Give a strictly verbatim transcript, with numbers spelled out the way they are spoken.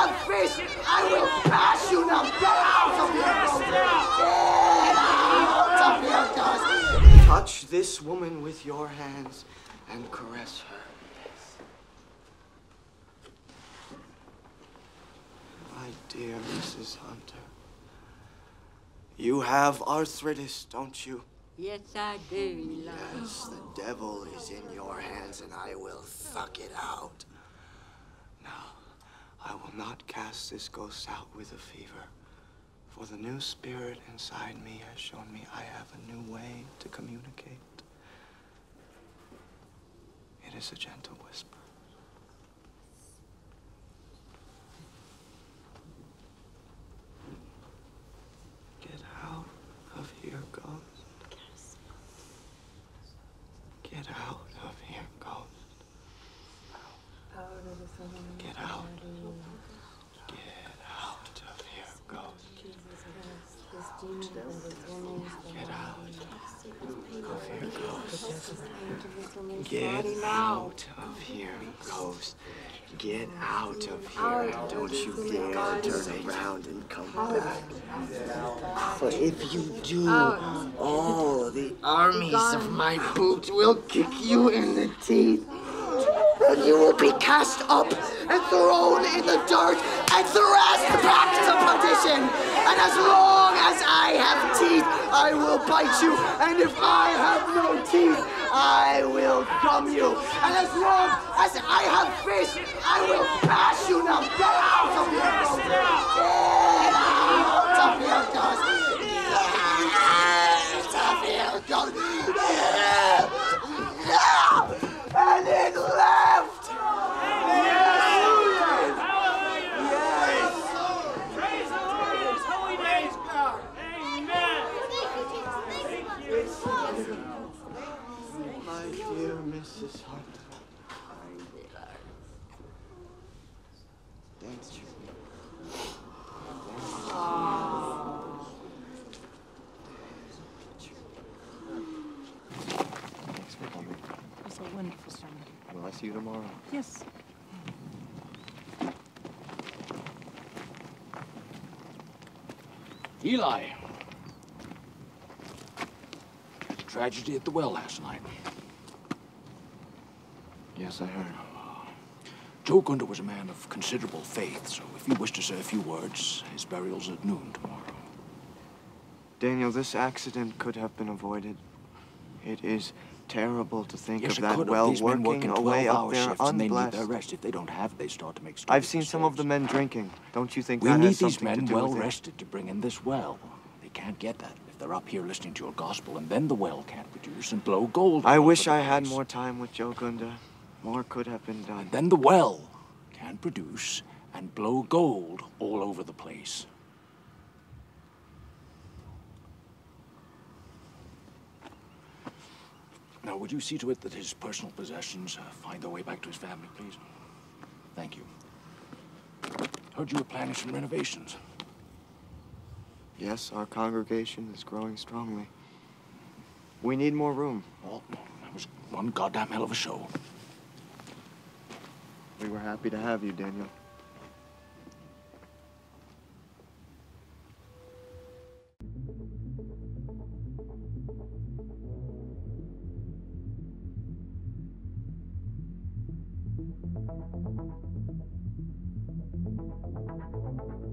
on face, I will bash you now. Get out of here, Gunda. Get out of here, guys. Touch this woman with your hands and caress her. My dear Missus Hunter, you have arthritis, don't you? Yes, I do, Eli. Yes, the devil is in your hands, and I will fuck it out. Now, I will not cast this ghost out with a fever, for the new spirit inside me has shown me I have a new way to communicate. It is a gentle whisper. Get out of here, ghost. Get out of here, ghost. Get out. Get out of here, ghost. Get out of here, ghost. Get out of here, ghost. Get out of here, and don't you dare turn around and come back. For if you do, all the armies of my boot will kick you in the teeth. And you will be cast up and thrown in the dirt and thrust back to perdition. And as long as I have teeth, I will bite you. And if I have no teeth, I will gum you. And as long as I have fish, I will bash you now. Get out of here, Gunda. Get out of here, Gunda. Get out of here, Gunda. Get out of here, and it left! Yes! Yes! Praise the Lord in His holy days, God! Amen! Thank you, Jesus. Thank you. My dear Missus Hunter, thank you. See you tomorrow. Yes. Eli. Tragedy at the well last night. Yes, I heard. Joe Gunda was a man of considerable faith, so if you wish to say a few words, his burial's at noon tomorrow. Daniel, this accident could have been avoided. It is terrible to think yes, of that well working away up there unblessed. And they need their rest. If they don't have, they start to make stupid I've seen mistakes. Some of the men drinking. Don't you think we that has something to do with it? We need these men well rested to bring in this well. They can't get that if they're up here listening to your gospel, and then the well can't produce and blow gold. I wish I had more time with Joe Gunda. More could have been done. And then the well can produce and blow gold all over the place. Now, would you see to it that his personal possessions uh, find their way back to his family, please? Thank you. Heard you were planning some renovations. Yes, our congregation is growing strongly. We need more room. Well, that was one goddamn hell of a show. We were happy to have you, Daniel. Thank you.